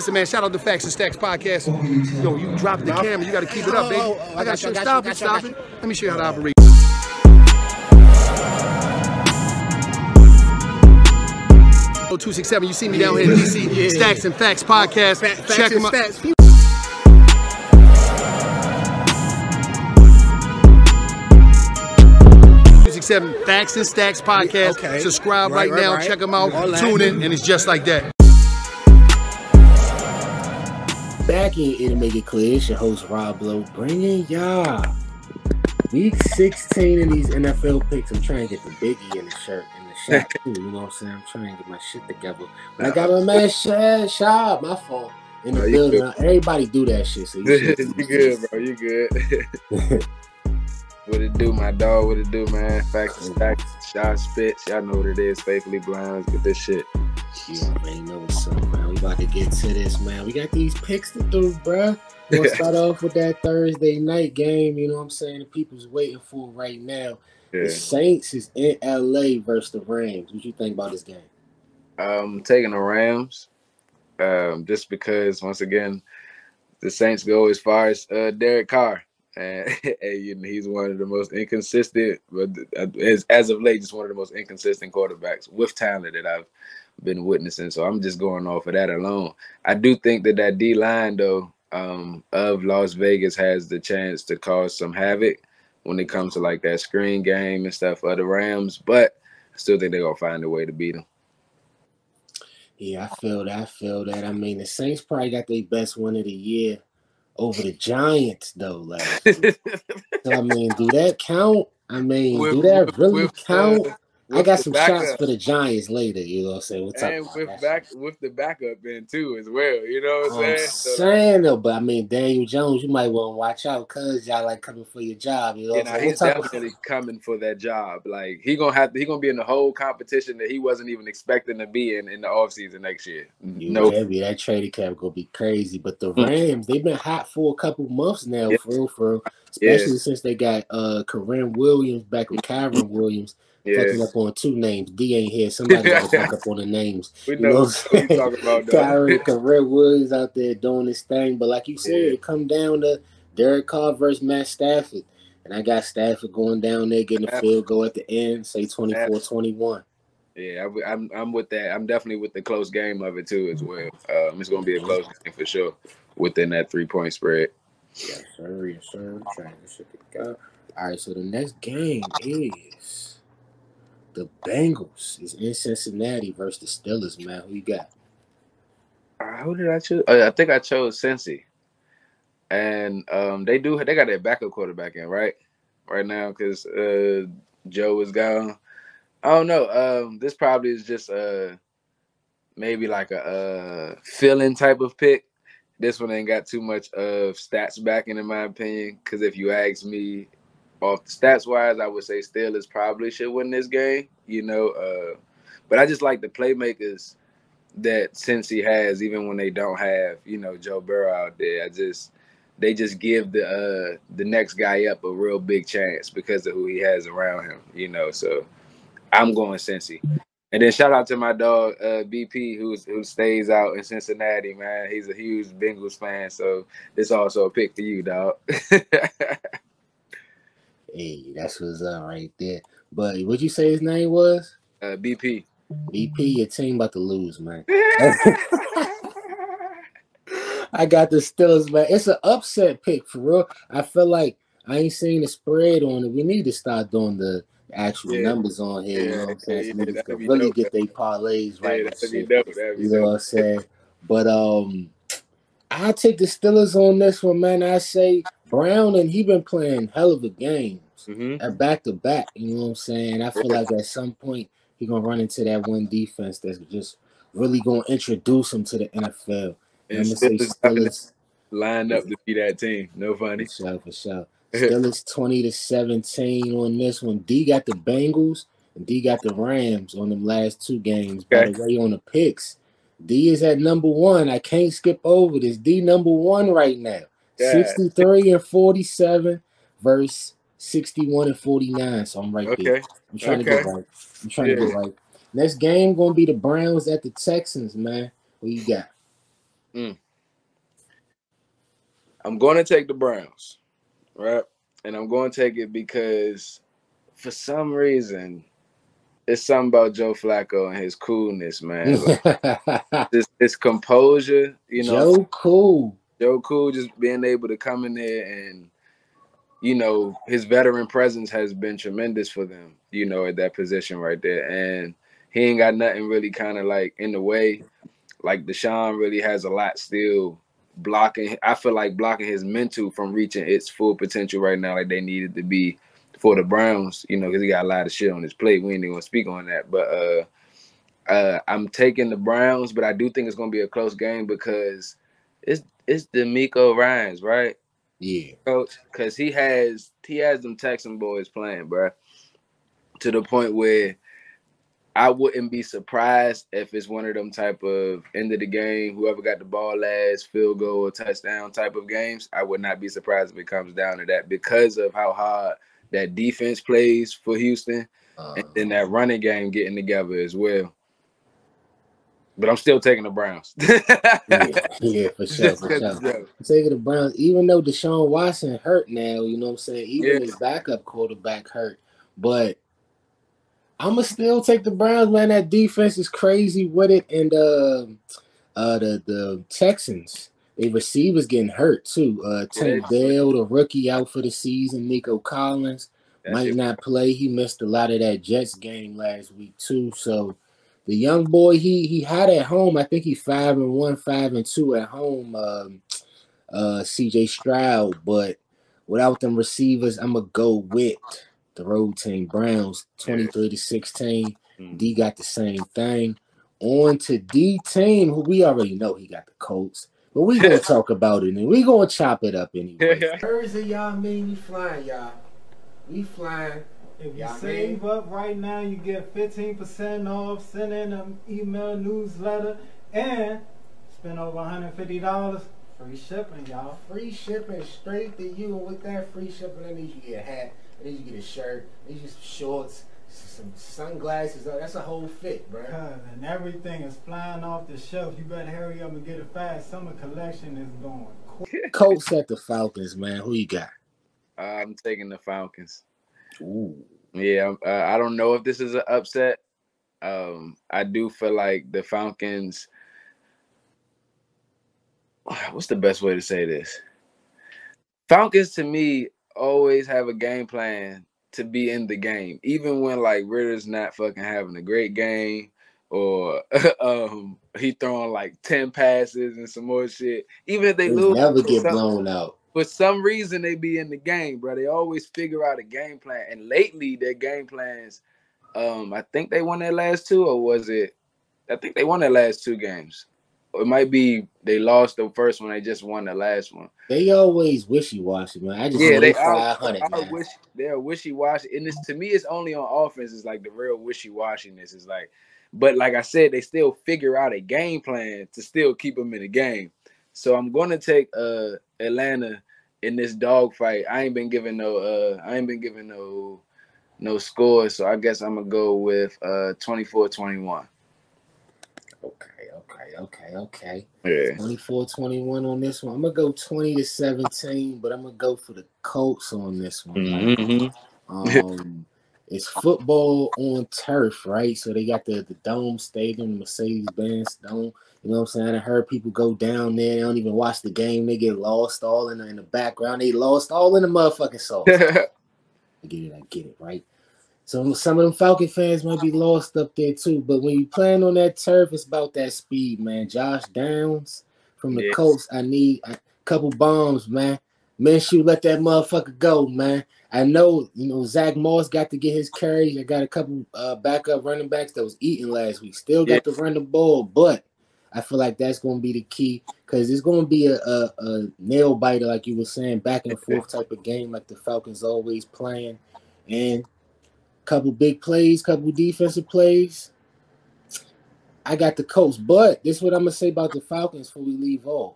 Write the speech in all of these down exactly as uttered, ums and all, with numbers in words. Listen, man, shout out to Facts and Stacks Podcast. Yo, you dropped the camera. You got to keep it up, baby. Oh, oh, oh, I got you. Stop it, stop it. Let me show you how to operate. oh two six seven, you see me down here in D C. Yeah. Stacks and Facts Podcast. Fact, facts Check them out. Facts. two six seven, Facts and Stacks Podcast. Okay. Subscribe right, right, right now. Right. Check them out. All Tune in, and it's just like that. Back in here to make it clear, it's your host Rob Blow, bringing y'all week sixteen in these N F L picks. I'm trying to get the biggie in the shirt and the shop too. You know what I'm saying? I'm trying to get my shit together, but I got my man Shad Shab, my fault, in the oh, building. Now, everybody do that shit. So you, you good, bro? You good? What it do, my dog? What it do, man? Facts and Stacks, Shad Spitz. Y'all know what it is. Faithfully Blinds with this shit. You already know what's up, man. We about to get to this, man. We got these picks to do, bruh. We're going to start off with that Thursday night game. You know what I'm saying? The people's waiting for right now. Yeah. The Saints is in L A versus the Rams. What you think about this game? I'm taking the Rams um, just because, once again, the Saints go as far as uh, Derek Carr. And, and you know, he's one of the most inconsistent, but as, as of late, just one of the most inconsistent quarterbacks with talent that I've been witnessing. So I'm just going off of that alone. I do think that that D-line, though, um, of Las Vegas has the chance to cause some havoc when it comes to, like, that screen game and stuff for the Rams. But I still think they're going to find a way to beat them. Yeah, I feel that. I feel that. I mean, the Saints probably got their best win of the year over the Giants, though. Like, so, I mean, do that count? I mean, with, do that really with, count? Uh, I got some backup shots for the Giants later, you know what I'm saying? We'll talk and about with, that back, with the backup in, too, as well, you know what I'm saying? I'm saying, though, but, I mean, Daniel Jones, you might want to watch out because y'all, like, coming for your job, you know what I'm saying? He's definitely coming for that job. Like, he's going to have to, he gonna be in the whole competition that he wasn't even expecting to be in in the offseason next year. You no, know, that trading cap going to be crazy. But the Rams, they've been hot for a couple months now, yes. for real, for real. Especially yes. since they got uh, Kyrie Williams back with Calvin Williams. Yes. Fucking up on two names. D ain't here. Somebody gotta fuck up on the names. We know, you know what I'm talking about. Kyrie, Kyrie Woods out there doing this thing. But like you said, yeah. it come down to Derek Carr versus Matt Stafford. And I got Stafford going down there, getting a field goal at the end, say twenty-four twenty-one. Yeah, I, I'm I'm with that. I'm definitely with the close game of it too as well. Um, it's gonna be a close game for sure within that three point spread. Yeah, sir, yes, sir. I'm trying to shit it up. All right, so the next game is the Bengals is in Cincinnati versus the Steelers, man. Who you got? Uh, who did I choose? Uh, I think I chose Cincy. And um, they do they got their backup quarterback in, right? Right now, because uh, Joe is gone. I don't know. Um, this probably is just uh, maybe like a uh, fill-in type of pick. This one ain't got too much of stats backing, in my opinion, because if you ask me, off the stats wise, I would say Steelers probably should win this game, you know. Uh, but I just like the playmakers that Cincy has, even when they don't have, you know, Joe Burrow out there. I just they just give the uh, the next guy up a real big chance because of who he has around him, you know. So I'm going Cincy. And then shout out to my dog uh, B P, who's who stays out in Cincinnati, man. He's a huge Bengals fan, so it's also a pick for you, dog. Hey, that's what's up right there. But what'd you say his name was? Uh, B P. B P, your team about to lose, man. I got the Steelers, man. It's an upset pick, for real. I feel like I ain't seen the spread on it. We need to start doing the actual yeah. numbers on here. Yeah. You know what I'm saying? Yeah, so yeah, really dope. Get their parlays right. Yeah, shit, you know dope. What I'm saying? But um, I take the Steelers on this one, man. I say Brown, and he been playing hell of a games mm-hmm. at back-to-back, you know what I'm saying? I feel like at some point he going to run into that one defense that's just really going to introduce him to the N F L. And I'm going to say Steelers lined up to be that team. No funny. For sure, for sure. Steelers twenty to seventeen on this one. D got the Bengals, and D got the Rams on them last two games. Okay. By the way, on the picks, D is at number one. I can't skip over this. D number one right now. Yeah. sixty-three and forty-seven versus sixty-one and forty-nine. So I'm right okay. there. I'm trying okay. to get right. I'm trying yeah. to get right. Next game gonna be the Browns at the Texans, man. What you got? Mm. I'm going to take the Browns, right? And I'm going to take it because for some reason, it's something about Joe Flacco and his coolness, man. Like, this, this composure, you know. Joe Cool. Joe Cool just being able to come in there and, you know, his veteran presence has been tremendous for them, you know, at that position right there. And he ain't got nothing really kind of like in the way. Like Deshaun really has a lot still blocking. I feel like blocking his mental from reaching its full potential right now, like they needed to be for the Browns, you know, because he got a lot of shit on his plate. We ain't even going to speak on that. But uh, uh, I'm taking the Browns, but I do think it's going to be a close game because it's it's DeMeco Ryans, right? Yeah. Coach, because he has, he has them Texan boys playing, bro, to the point where I wouldn't be surprised if it's one of them type of end of the game, whoever got the ball last, field goal or touchdown type of games. I would not be surprised if it comes down to that because of how hard that defense plays for Houston uh, and then that running game getting together as well. But I'm still taking the Browns. yeah, yeah, for sure. For sure. I'm taking the Browns, even though Deshaun Watson hurt now, you know what I'm saying? Even yeah. his backup quarterback hurt. But I'ma still take the Browns, man. That defense is crazy with it. And uh, uh, the the Texans, the receivers getting hurt too. Uh, Tank Dell, the rookie, out for the season. Nico Collins That's might it. not play. He missed a lot of that Jets game last week too. So the young boy, he he had at home. I think he five and one, five and two at home. Um, uh, C J Stroud, but without them receivers, I'ma go with the road team, Browns, twenty-three to sixteen. D got the same thing. On to D team, who we already know he got the Colts. But we going to talk about it, and we going to chop it up anyway. Thursday, y'all mean we flying, y'all. We flying. If you save mean? up right now, you get fifteen percent off, send in an email newsletter, and spend over one hundred fifty dollars. Free shipping, y'all. Free shipping straight to you. And with that free shipping, that means you get a hat. I need you to get a shirt, I need you some shorts, some sunglasses. That's a whole fit, bro. And everything is flying off the shelf. You better hurry up and get it fast. Summer collection is going quick. Colts at the Falcons, man. Who you got? Uh, I'm taking the Falcons. Ooh. Yeah, uh, I don't know if this is an upset. Um, I do feel like the Falcons... What's the best way to say this? Falcons, to me... always have a game plan to be in the game, even when like Ritter's not fucking having a great game or um he throwing like ten passes and some more shit. Even if they, they lose, never get blown out. For some reason, they be in the game, bro. They always figure out a game plan, and lately their game plans. Um, I think they won their last two, or was it? I think they won their last two games. It might be they lost the first one. They just won the last one. They always wishy-washy, man. I just yeah, they are, are wish, they're wishy-washy. And it's, to me, it's only on offense. It's like the real wishy-washiness. It's like, but like I said, they still figure out a game plan to still keep them in the game. So I'm going to take uh, Atlanta in this dogfight. I ain't been giving no. Uh, I ain't been giving no, no score. So I guess I'm gonna go with uh, twenty-four twenty-one. Okay. Okay, okay. Yeah. twenty-four twenty-one on this one. I'm going to go twenty to seventeen, but I'm going to go for the Colts on this one. Mm-hmm. Um, it's football on turf, right? So they got the, the Dome Stadium, the Mercedes-Benz Dome. You know what I'm saying? I heard people go down there. They don't even watch the game. They get lost all in the, in the background. They lost all in the motherfucking sauce. I get it. I get it, right? So some of them Falcon fans might be lost up there too. But when you're playing on that turf, it's about that speed, man. Josh Downs from the yes. Colts, I need a couple bombs, man. Minshew, let that motherfucker go, man. I know, you know, Zach Moss got to get his carries. I got a couple uh, backup running backs that was eating last week. Still got yes. to run the ball, but I feel like that's going to be the key because it's going to be a, a, a nail-biter, like you were saying, back and forth type of game like the Falcons always playing. And couple big plays, couple defensive plays. I got the Colts, but this is what I'm gonna say about the Falcons before we leave off.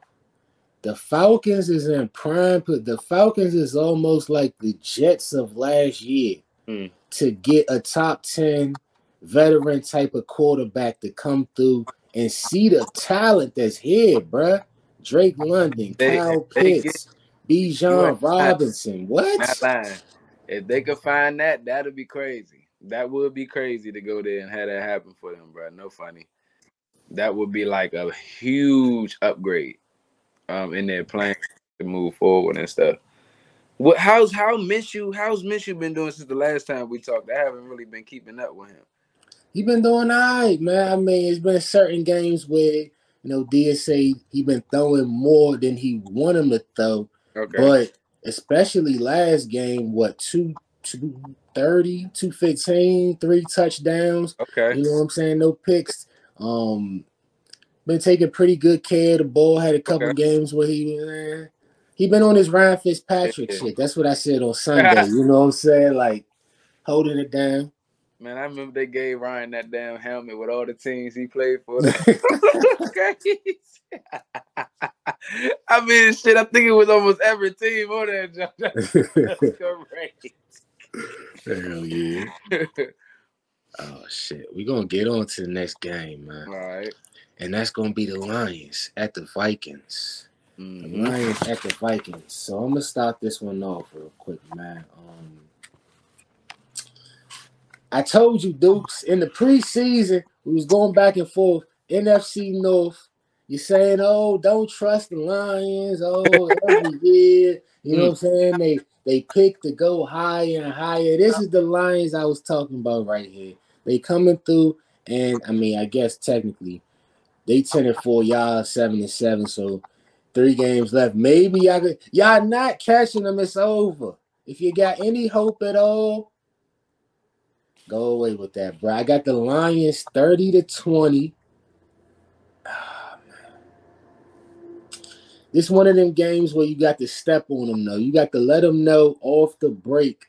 The Falcons is in prime, but the Falcons is almost like the Jets of last year mm. to get a top ten veteran type of quarterback to come through and see the talent that's here, bruh. Drake London, they, Kyle Pitts, Bijan Robinson. What? If they could find that, that would be crazy. That would be crazy to go there and have that happen for them, bro. No funny. That would be like a huge upgrade um, in their plan to move forward and stuff. What? How's how Minshew? How's Minshew been doing since the last time we talked? I haven't really been keeping up with him. He been doing all right, man. I mean, it's been certain games where you know D S A he been throwing more than he wanted him to throw. Okay. But especially last game, what two two thirty, two fifteen, three touchdowns. Okay. You know what I'm saying? No picks. Um, been taking pretty good care of the ball. Had a couple okay. games where he was. Eh, He been on his Ryan Fitzpatrick shit. That's what I said on Sunday. You know what I'm saying? Like, holding it down. Man, I remember they gave Ryan that damn helmet with all the teams he played for. I mean, shit, I think it was almost every team on that job. That's correct. Hell yeah. Oh, shit. We're going to get on to the next game, man. All right. And that's going to be the Lions at the Vikings. Mm-hmm. The Lions at the Vikings. So I'm gonna start this one off real quick, man. Um, I told you, Dukes, in the preseason we was going back and forth. N F C North. You're saying, oh, don't trust the Lions. Oh, every year, you know what I'm saying? They they pick to go higher and higher. This is the Lions I was talking about right here. They coming through, and I mean, I guess technically they ten and four, y'all seven and seven. So three games left. Maybe y'all could, y'all not catching them. It's over. If you got any hope at all, go away with that, bro. I got the Lions thirty to twenty. Oh, man. This one of them games where you got to step on them, though. You got to let them know off the break.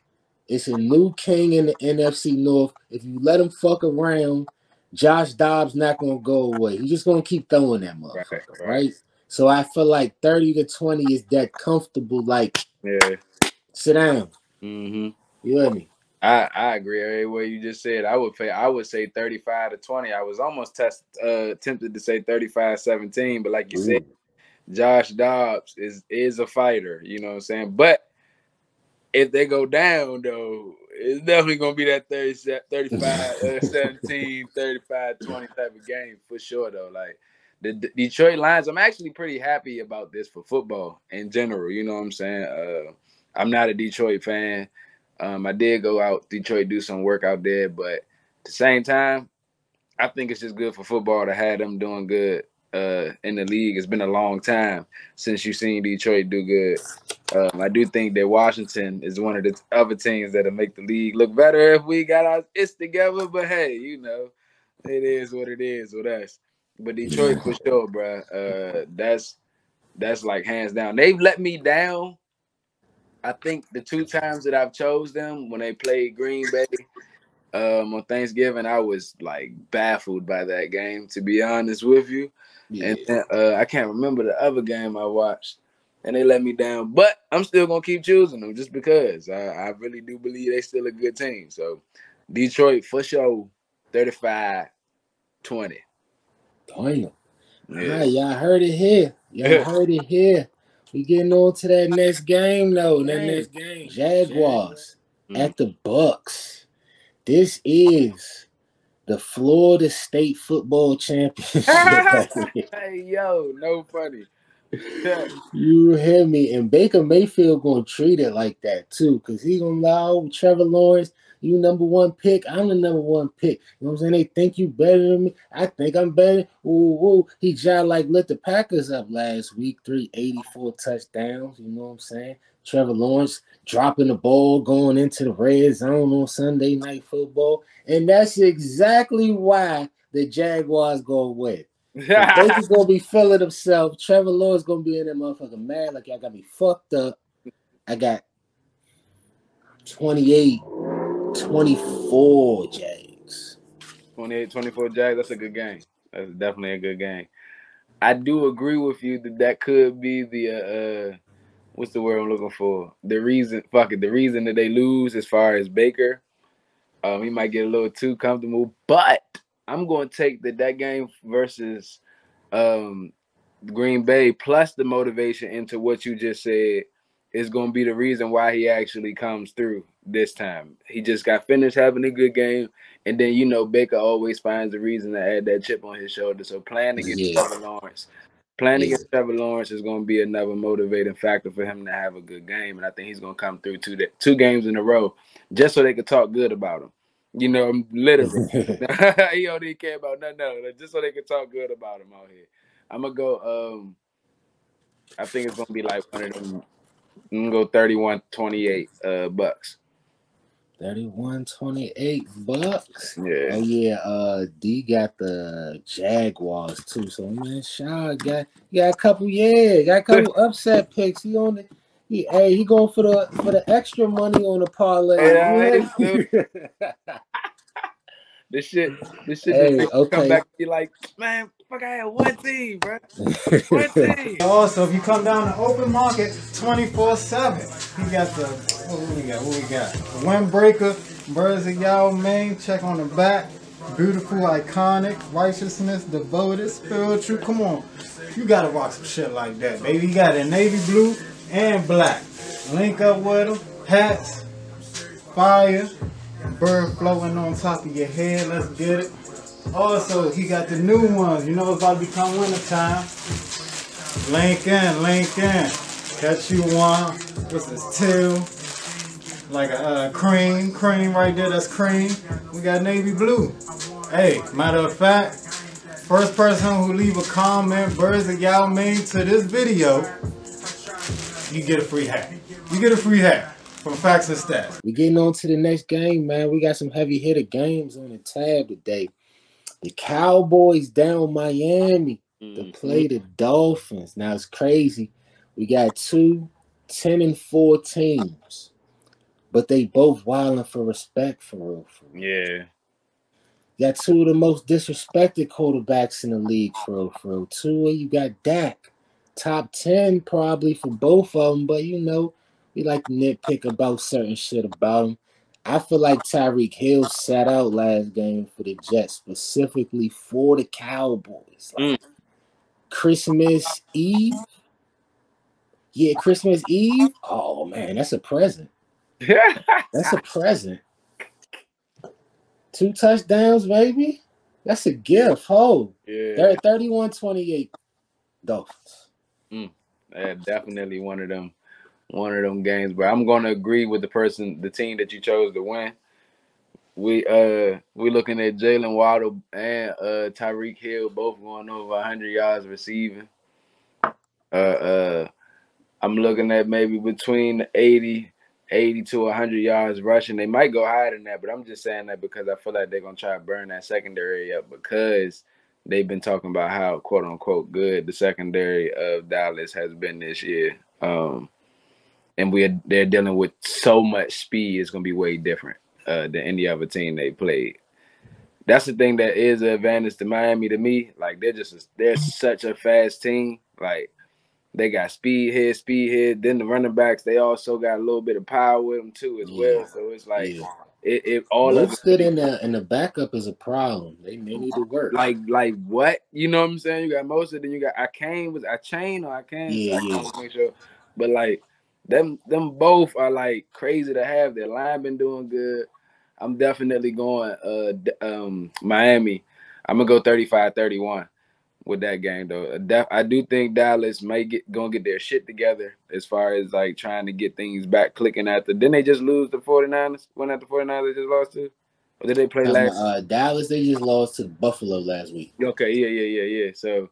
It's a new king in the N F C North. If you let them fuck around, Josh Dobbs not gonna go away. He's just gonna keep throwing that motherfucker, right? So I feel like thirty to twenty is that comfortable, like, yeah. Sit down. Mm-hmm. You hear me? I, I agree. Everywhere you just said, I would pay, I would say thirty-five to twenty. I was almost test, uh, tempted to say thirty-five seventeen, but like you Ooh. said, Josh Dobbs is is a fighter. You know what I'm saying? But if they go down, though, it's definitely going to be that thirty, thirty-five, seventeen, thirty-five twenty type of game for sure, though. Like, the Detroit Lions, I'm actually pretty happy about this for football in general. You know what I'm saying? Uh, I'm not a Detroit fan. Um, I did go out Detroit, do some work out there. But at the same time, I think it's just good for football to have them doing good uh, in the league. It's been a long time since you've seen Detroit do good. Um, I do think that Washington is one of the other teams that'll make the league look better if we got our it's together. But, hey, you know, it is what it is with us. But Detroit for sure, bro. Uh, that's that's like hands down. They've let me down. I think the two times that I've chose them when they played Green Bay um, on Thanksgiving, I was like baffled by that game, to be honest with you. Yeah. And then, uh, I can't remember the other game I watched, and they let me down. But I'm still gonna keep choosing them just because I, I really do believe they still a good team. So Detroit for sure, thirty-five twenty. Damn. Yeah. Right, y'all heard it here. Y'all heard it here. We getting on to that next game, though. That next game. Jaguars mm-hmm. at the Bucks. This is the Florida State Football Championship. Hey, yo, no funny. You hear me? And Baker Mayfield going to treat it like that, too, because he's going to allow Trevor Lawrence. You number one pick. I'm the number one pick. You know what I'm saying? They think you better than me. I think I'm better. Ooh, ooh. He just like lit the Packers up last week. three eighty-four touchdowns. You know what I'm saying? Trevor Lawrence dropping the ball, going into the red zone on Sunday Night Football. And that's exactly why the Jaguars go away. Baker's going to be feeling himself. Trevor Lawrence going to be in that motherfucker mad like y'all got me fucked up. I got twenty-eight twenty-four Jags. twenty-eight twenty-four Jags, that's a good game. That's definitely a good game. I do agree with you that that could be the, uh, what's the word I'm looking for? The reason, fuck it, the reason that they lose as far as Baker. Um, he might get a little too comfortable, but I'm going to take that that game versus um, Green Bay plus the motivation into what you just said is going to be the reason why he actually comes through this time. He just got finished having a good game, and then, you know, Baker always finds a reason to add that chip on his shoulder. So playing against yeah. Trevor Lawrence, playing yeah. against Trevor Lawrence is going to be another motivating factor for him to have a good game, and I think he's going to come through two, two games in a row just so they could talk good about him. You know, literally. He don't even care about nothing else. Just so they could talk good about him out here. I'm going to go um, – I think it's going to be like one of them – I'm going to go thirty-one twenty-eight uh, Bucks. thirty-one twenty-eight Bucks? Yeah. Oh, yeah. Uh, D got the Jaguars, too. So, man, Sean got, got a couple, yeah, got a couple upset picks. He on the, he, hey, he going for the for the extra money on the parlay. Yeah, yeah. This shit, this shit hey, just okay. come back and be like, man, fuck, I had one team, bro. One team. Also, if you come down to open market, twenty-four seven. You got the, what we got, what we got? The windbreaker, birds of y'all main, check on the back. Beautiful, iconic, righteousness, devoted, spiritual. Come on. You got to rock some shit like that, baby. You got a navy blue and black. Link up with them. Hats, fire. Bird flowing on top of your head, let's get it. Also, he got the new ones. You know it's about to become winter time. Lincoln, Lincoln, catch you one. What's this two? Like a uh, cream, cream right there. That's cream. We got navy blue. Hey, matter of fact, first person who leave a comment, birds of y'all made to this video, you get a free hat. You get a free hat. From Facts and Stats. We're getting on to the next game, man. We got some heavy hitter games on the tab today. The Cowboys down Miami mm-hmm. to play the Dolphins. Now, it's crazy. We got two ten and four teams, but they both wilding for respect, for real. For real. Yeah. You got two of the most disrespected quarterbacks in the league, for real, for real. Two, you got Dak. Top ten probably for both of them, but you know, we like to nitpick about certain shit about him. I feel like Tyreek Hill sat out last game for the Jets, specifically for the Cowboys. Like mm. Christmas Eve? Yeah, Christmas Eve? Oh, man, that's a present. That's a present. Two touchdowns, baby? That's a gift, ho. Yeah. thirty-one twenty-eight Dolphins. Mm. Yeah, definitely one of them. One of them games, but I'm gonna agree with the person, the team that you chose to win. We uh we looking at Jalen Waddle and uh Tyreek Hill both going over one hundred yards receiving. Uh, uh, I'm looking at maybe between eighty, eighty to one hundred yards rushing. They might go higher than that, but I'm just saying that because I feel like they're gonna try to burn that secondary up because they've been talking about how quote unquote good the secondary of Dallas has been this year. Um. And we're they're dealing with so much speed. It's gonna be way different uh, than any other team they played. That's the thing that is an advantage to Miami to me. Like they're just a, they're such a fast team. Like they got speed here, speed here. Then the running backs they also got a little bit of power with them too as yeah. well. So it's like yeah. it, it all looks of good in the and the backup is a problem. They may need to work. Like like what you know what I'm saying? You got most of them. You got Akan was Akan or Akan. Yeah, so I can't make sure. But like. Them them both are like crazy to have. Their line been doing good. I'm definitely going uh um Miami. I'm gonna go thirty-five thirty-one with that game though. I do think Dallas may get gonna get their shit together as far as like trying to get things back clicking after. Didn't they just lose the 49ers? When at the 49ers they just lost to? Or did they play um, last uh Dallas they just lost to Buffalo last week. Okay, yeah, yeah, yeah, yeah. So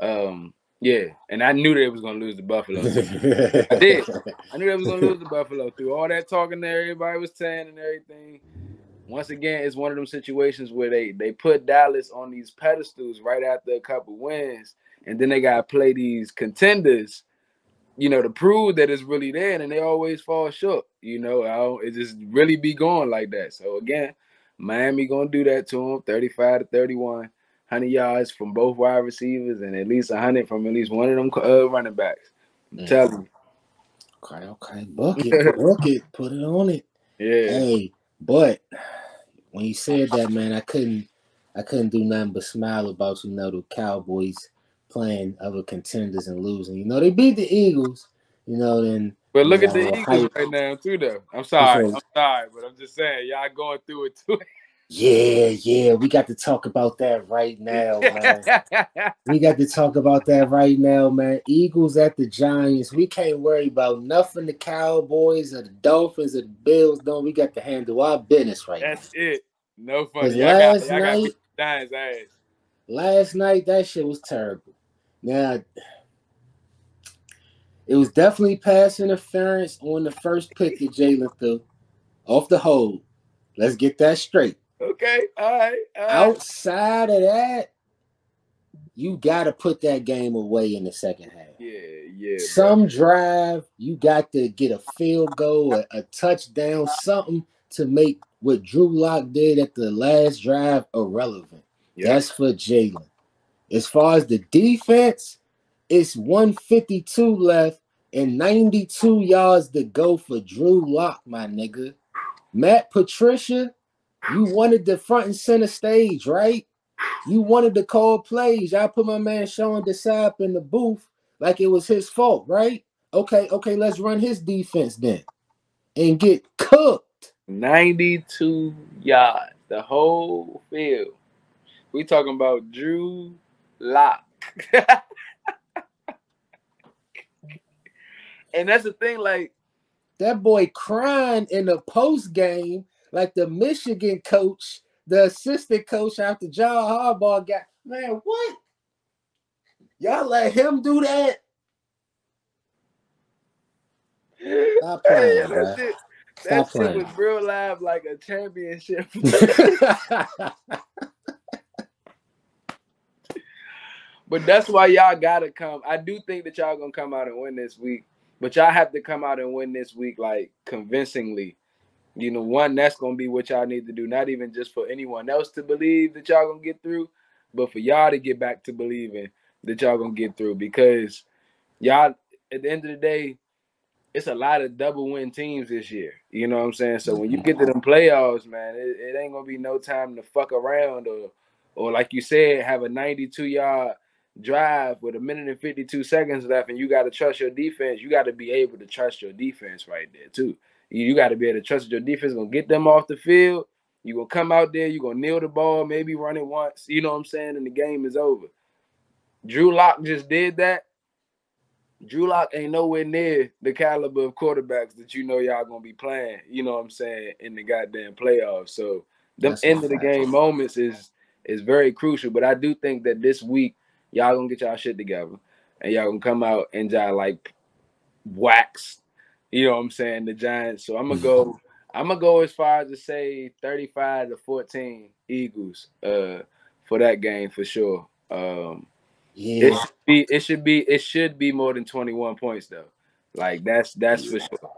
um yeah, and I knew they was gonna lose the Buffalo. I did. I knew they was gonna lose the Buffalo through all that talking there. Everybody was saying and everything. Once again, it's one of them situations where they they put Dallas on these pedestals right after a couple wins, and then they gotta play these contenders, you know, to prove that it's really there, and they always fall short. You know, I don't, it just really be going like that. So again, Miami gonna do that to them, thirty-five to thirty-one. one hundred yards from both wide receivers and at least one hundred from at least one of them uh, running backs. Mm. Tell them. Okay, okay. Book it, book it, put it on it. Yeah. Hey, but when you said that, man, I couldn't I couldn't do nothing but smile about, you know, the Cowboys playing other contenders and losing. You know, they beat the Eagles, you know, then. But look at the Eagles right now, too, though. I'm sorry. I'm sorry, but I'm just saying, y'all going through it, too. Yeah, yeah. We got to talk about that right now, man. We got to talk about that right now, man. Eagles at the Giants. We can't worry about nothing the Cowboys or the Dolphins or the Bills don't. We got to handle our business right now. That's it. No fun. Last night, Giants ass. Last night, that shit was terrible. Now, it was definitely pass interference on the first pick that Jalen threw off the hold. Let's get that straight. Okay, all right, all right. Outside of that, you got to put that game away in the second half. Yeah, yeah. Some bro. drive, you got to get a field goal, a, a touchdown, something to make what Drew Locke did at the last drive irrelevant. Yep. That's for Jalen. As far as the defense, it's one fifty-two left and ninety-two yards to go for Drew Locke, my nigga. Matt Patricia, you wanted the front and center stage, right? You wanted to call plays. I put my man Sean Desai up in the booth like it was his fault, right? Okay, okay, let's run his defense then and get cooked. ninety-two yards, the whole field. We talking about Drew Locke. And that's the thing, like, that boy crying in the post game, like the Michigan coach, the assistant coach after John Harbaugh got, man, what? Y'all let him do that? Stop playing, hey, that shit, that Stop shit was real live like a championship. But that's why y'all got to come. I do think that y'all going to come out and win this week. But y'all have to come out and win this week, like, convincingly. You know, one, that's going to be what y'all need to do, not even just for anyone else to believe that y'all going to get through, but for y'all to get back to believing that y'all going to get through, because y'all, at the end of the day, it's a lot of double-win teams this year. You know what I'm saying? So when you get to them playoffs, man, it, it ain't going to be no time to fuck around or, or like you said, have a ninety-two-yard drive with a minute and fifty-two seconds left, and you got to trust your defense. You got to be able to trust your defense right there too. You, you got to be able to trust your defense. Gonna get them off the field. You gonna come out there. You gonna kneel the ball. Maybe run it once. You know what I'm saying? And the game is over. Drew Locke just did that. Drew Locke ain't nowhere near the caliber of quarterbacks that you know y'all gonna be playing. You know what I'm saying? In the goddamn playoffs. So them end of the game moments is is very crucial. But I do think that this week, y'all gonna get y'all shit together, and y'all gonna come out and y'all like wax. You know what I'm saying? The Giants. So I'm gonna go. I'm gonna go as far as to say thirty-five to fourteen Eagles uh, for that game for sure. Um, yeah. It should be. It should be. It should be more than twenty-one points though. Like that's that's yeah. for sure.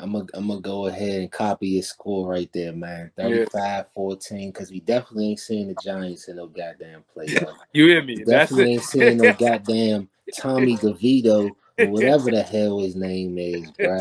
I'm gonna I'm gonna go ahead and copy your score right there, man. thirty-five fourteen, because we definitely ain't seen the Giants in no goddamn playoff. You hear me? We definitely That's ain't seen no goddamn Tommy DeVito or whatever the hell his name is, bro.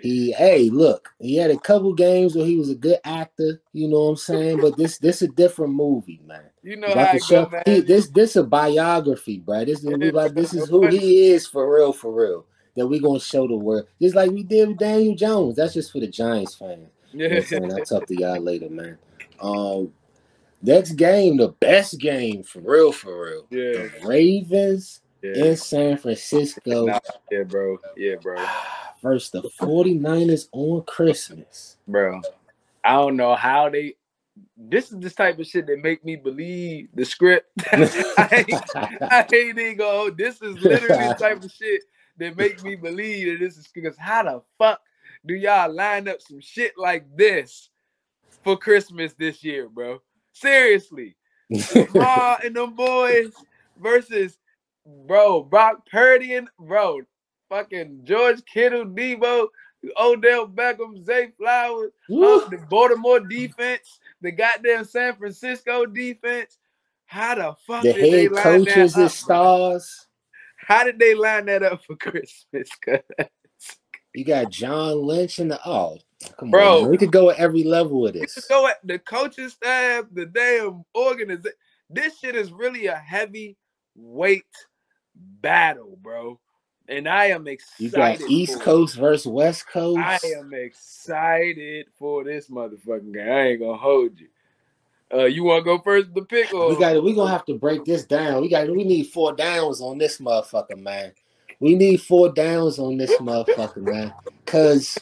He, hey, look, he had a couple games where he was a good actor, you know what I'm saying? But this this a different movie, man. You know how it go, man. He, this this a biography, bro. This is gonna be like this is who he is for real, for real. That we're going to show the world. Just like we did with Daniel Jones. That's just for the Giants fans. You know what I'm saying? I'll talk to y'all later, man. Um, next game, the best game, for real, for real. Yeah. The Ravens yeah. in San Francisco. Nah, yeah, bro. Yeah, bro. Versus the forty-niners on Christmas. Bro, I don't know how they... This is the type of shit that make me believe the script. I ain't, I ain't even go. This is literally the type of shit that make me believe that this is because how the fuck do y'all line up some shit like this for Christmas this year, bro? Seriously. Lamar and them boys versus, bro, Brock Purdy and, bro, fucking George Kittle, Deebo, Odell Beckham, Zay Flowers, uh, the Baltimore defense, the goddamn San Francisco defense. How the fuck the did head they line coaches that up, and stars. How did they line that up for Christmas? You got John Lynch in the oh, come bro, on, man. We could go at every level of this. We could go at the coaching staff, the damn organization. This shit is really a heavyweight battle, bro. And I am excited. You got East Coast versus West Coast. I am excited for this motherfucking guy. I ain't gonna hold you. Uh, you want to go first with the pick? Or? We got. We gonna have to break this down. We got. We need four downs on this motherfucker, man. We need four downs on this motherfucker, man. Cause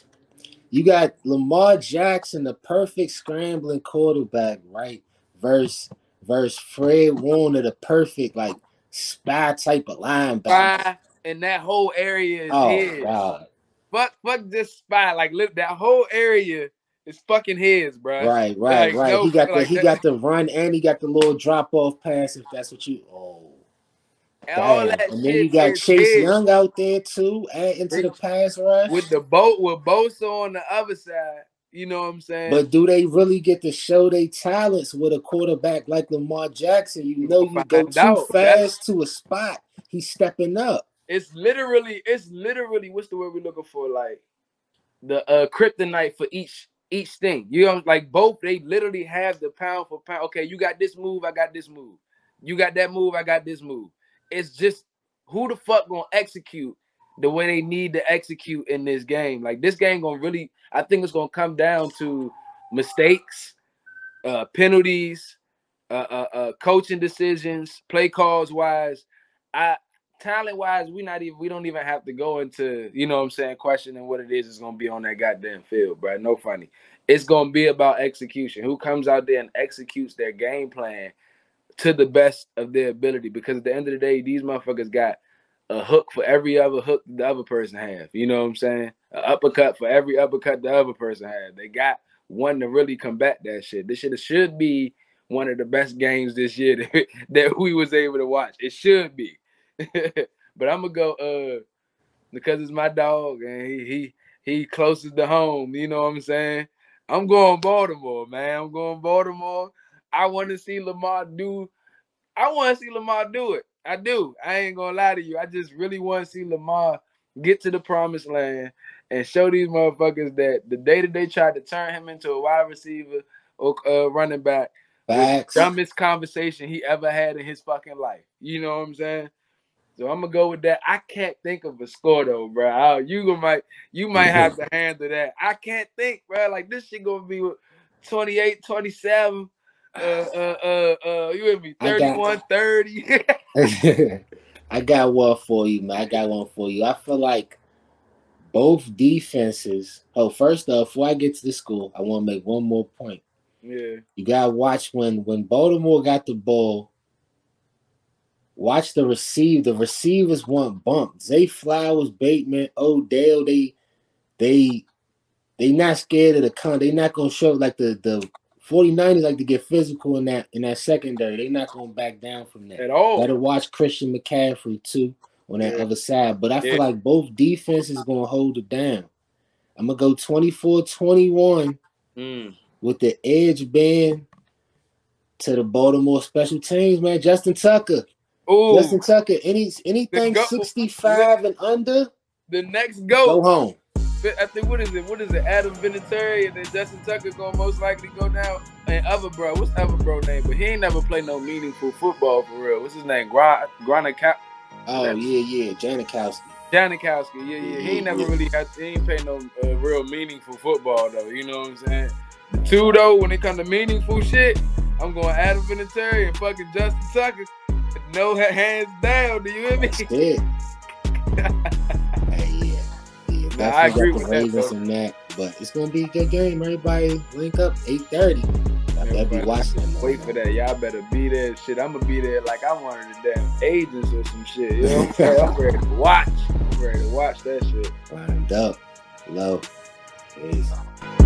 you got Lamar Jackson, the perfect scrambling quarterback, right? Versus versus Fred Warner, the perfect like spy type of linebacker. Spy, and that whole area is oh, his. God. Fuck, fuck this spy. Like, look, that whole area. It's fucking his, bro. Right, right, like, right. No, he got like the he that. got the run and he got the little drop off pass. If that's what you oh, and, all that and then you got Chase his. Young out there too, and into with, the pass rush with the boat with Bosa on the other side. You know what I'm saying? But do they really get to show their talents with a quarterback like Lamar Jackson? You know, you go too fast that's... to a spot. He's stepping up. It's literally, it's literally. What's the word we're looking for? Like the uh, kryptonite for each. Each thing, you know, like both, they literally have the pound for pound. Okay, you got this move, I got this move. You got that move, I got this move. It's just who the fuck gonna execute the way they need to execute in this game. Like this game gonna really, I think it's gonna come down to mistakes, uh, penalties, uh, uh, uh, coaching decisions, play calls wise. I talent wise, we not even we don't even have to go into, you know what I'm saying, questioning what it is is gonna be on that goddamn field, bro. No funny. It's gonna be about execution. Who comes out there and executes their game plan to the best of their ability? Because at the end of the day, these motherfuckers got a hook for every other hook the other person has. You know what I'm saying? An uppercut for every uppercut the other person has. They got one to really combat that shit. This shit should be one of the best games this year that, that we was able to watch. It should be. But I'm gonna go uh because it's my dog and he he he closest to home, you know what I'm saying? I'm going Baltimore, man. I'm going Baltimore. I want to see Lamar do I want to see Lamar do it. I do. I ain't gonna lie to you. I just really want to see Lamar get to the promised land and show these motherfuckers that the day that they tried to turn him into a wide receiver or uh, running back was the dumbest conversation he ever had in his fucking life. You know what I'm saying? So I'm gonna go with that. I can't think of a score though, bro. I, you might you might have to handle that. I can't think, bro. Like this shit gonna be twenty-eight, twenty-seven, uh, uh, uh, uh you with me? thirty-one, thirty. I got one for you, man. I got one for you. I feel like both defenses. Oh, first off, before I get to the score, I want to make one more point. Yeah, you gotta watch when when Baltimore got the ball. Watch the receive. The receivers want bumped. Zay Flowers, Bateman, Odell. They, they, they not scared of the con. They not gonna show like the the 49ers like to get physical in that in that secondary. They not gonna back down from that at all. Gotta watch Christian McCaffrey too on that yeah. other side. But I yeah. feel like both defenses gonna hold it down. I'm gonna go twenty-four twenty-one mm. with the edge band to the Baltimore special teams. Man, Justin Tucker. Ooh. Justin Tucker, any anything sixty-five and under, the next go go home. I think what is it? What is it? Adam Vinatieri and then Justin Tucker gonna most likely go down. And other bro, what's the other bro name? But he ain't never played no meaningful football for real. What's his name? Gron Gronkowski. Oh yeah, yeah, Janikowski. Janikowski, yeah, yeah. Mm-hmm. He ain't never yeah. really got. He ain't played no uh, real meaningful football though. You know what I'm saying? Two though, when it comes to meaningful shit, I'm going Adam Vinatieri and fucking Justin Tucker. No hands down, do you hear me? That's it. Hey, yeah. yeah nah, I agree with that, that, but it's going to be a good game. Everybody link up, eight thirty. I better be watching them. Wait for that. Y'all better be there. Shit, I'm going to be there like I wanted the damn agents or some shit. You know what I'm saying? I'm ready to watch. I'm ready to watch that shit. Lined up. Low. Peace.